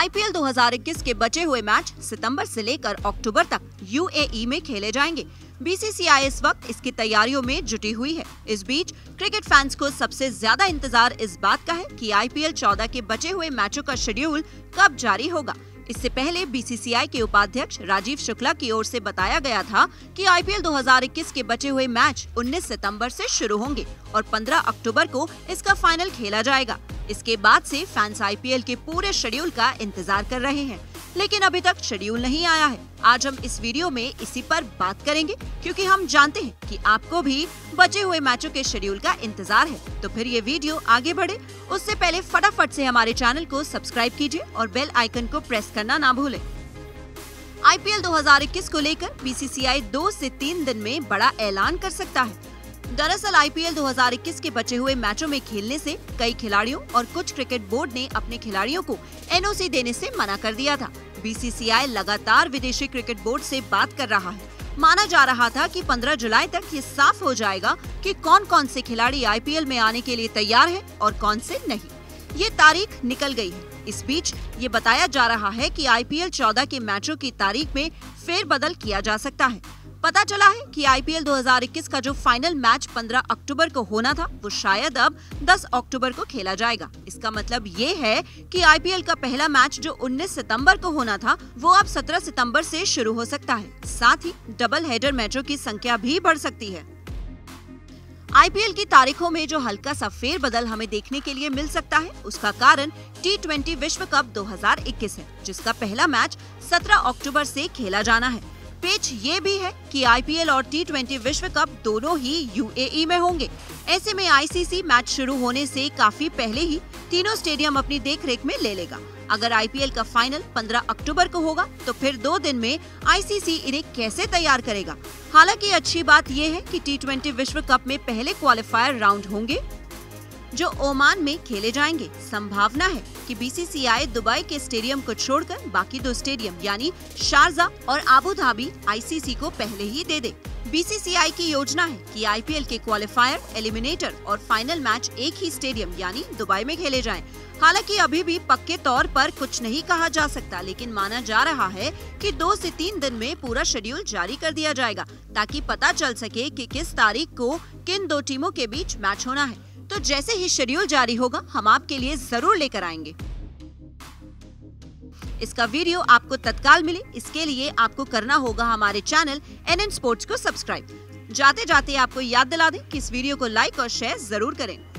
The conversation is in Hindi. आईपीएल 2021 के बचे हुए मैच सितंबर से लेकर अक्टूबर तक यूएई में खेले जाएंगे। बीसीसीआई इस वक्त इसकी तैयारियों में जुटी हुई है। इस बीच क्रिकेट फैंस को सबसे ज्यादा इंतजार इस बात का है कि आईपीएल 14 के बचे हुए मैचों का शेड्यूल कब जारी होगा। इससे पहले बीसीसीआई के उपाध्यक्ष राजीव शुक्ला की ओर से बताया गया था कि आईपीएल 2021 के बचे हुए मैच 19 सितंबर से शुरू होंगे और 15 अक्टूबर को इसका फाइनल खेला जाएगा। इसके बाद से फैंस आईपीएल के पूरे शेड्यूल का इंतजार कर रहे हैं, लेकिन अभी तक शेड्यूल नहीं आया है। आज हम इस वीडियो में इसी पर बात करेंगे, क्योंकि हम जानते हैं कि आपको भी बचे हुए मैचों के शेड्यूल का इंतजार है। तो फिर ये वीडियो आगे बढ़े उससे पहले फटाफट से हमारे चैनल को सब्सक्राइब कीजिए और बेल आइकन को प्रेस करना ना भूलें। आईपीएल 2021 को लेकर बीसीसीआई 2 से 3 दिन में बड़ा ऐलान कर सकता है। दरअसल आईपीएल 2021 के बचे हुए मैचों में खेलने से कई खिलाड़ियों और कुछ क्रिकेट बोर्ड ने अपने खिलाड़ियों को एनओसी देने से मना कर दिया था। बीसीसीआई लगातार विदेशी क्रिकेट बोर्ड से बात कर रहा है। माना जा रहा था कि 15 जुलाई तक ये साफ हो जाएगा कि कौन कौन से खिलाड़ी आईपीएल में आने के लिए तैयार है और कौन से नहीं। ये तारीख निकल गयी है। इस बीच ये बताया जा रहा है कि आईपीएल 14 के मैचों की तारीख में फेरबदल किया जा सकता है। पता चला है कि आईपीएल 2021 का जो फाइनल मैच 15 अक्टूबर को होना था वो शायद अब 10 अक्टूबर को खेला जाएगा। इसका मतलब ये है कि आईपीएल का पहला मैच जो 19 सितंबर को होना था वो अब 17 सितंबर से शुरू हो सकता है। साथ ही डबल हेडर मैचों की संख्या भी बढ़ सकती है। आईपीएल की तारीखों में जो हल्का सा फेरबदल हमें देखने के लिए मिल सकता है उसका कारण टी20 विश्व कप 2021 है, जिसका पहला मैच 17 अक्टूबर से खेला जाना है। पेच ये भी है कि आईपीएल और टी20 विश्व कप दोनों ही यूएई में होंगे। ऐसे में आईसीसी मैच शुरू होने से काफी पहले ही तीनों स्टेडियम अपनी देखरेख में ले लेगा। अगर आईपीएल का फाइनल 15 अक्टूबर को होगा तो फिर 2 दिन में आईसीसी इन्हें कैसे तैयार करेगा। हालांकि अच्छी बात ये है कि टी20 विश्व कप में पहले क्वालिफायर राउंड होंगे जो ओमान में खेले जाएंगे। संभावना है कि बीसीसीआई दुबई के स्टेडियम को छोड़कर बाकी 2 स्टेडियम यानी शारजा और आबूधाबी आईसीसी को पहले ही दे दे। बीसीसीआई की योजना है कि आईपीएल के क्वालिफायर, एलिमिनेटर और फाइनल मैच एक ही स्टेडियम यानी दुबई में खेले जाएं। हालांकि अभी भी पक्के तौर पर कुछ नहीं कहा जा सकता, लेकिन माना जा रहा है कि 2 से 3 दिन में पूरा शेड्यूल जारी कर दिया जाएगा ताकि पता चल सके कि किस तारीख को किन 2 टीमों के बीच मैच होना है। तो जैसे ही शेड्यूल जारी होगा हम आपके लिए जरूर लेकर आएंगे। इसका वीडियो आपको तत्काल मिले इसके लिए आपको करना होगा हमारे चैनल एनएन स्पोर्ट्स को सब्सक्राइब। जाते जाते आपको याद दिला दें कि इस वीडियो को लाइक और शेयर जरूर करें।